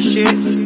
shit.